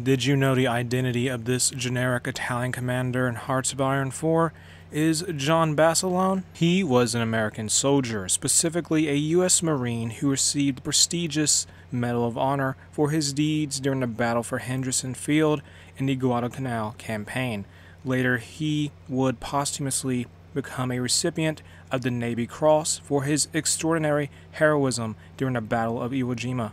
Did you know the identity of this generic Italian commander in Hearts of Iron 4 is John Basilone? He was an American soldier, specifically a U.S. Marine who received the prestigious Medal of Honor for his deeds during the battle for Henderson Field in the Guadalcanal Campaign. Later, he would posthumously become a recipient of the Navy Cross for his extraordinary heroism during the Battle of Iwo Jima.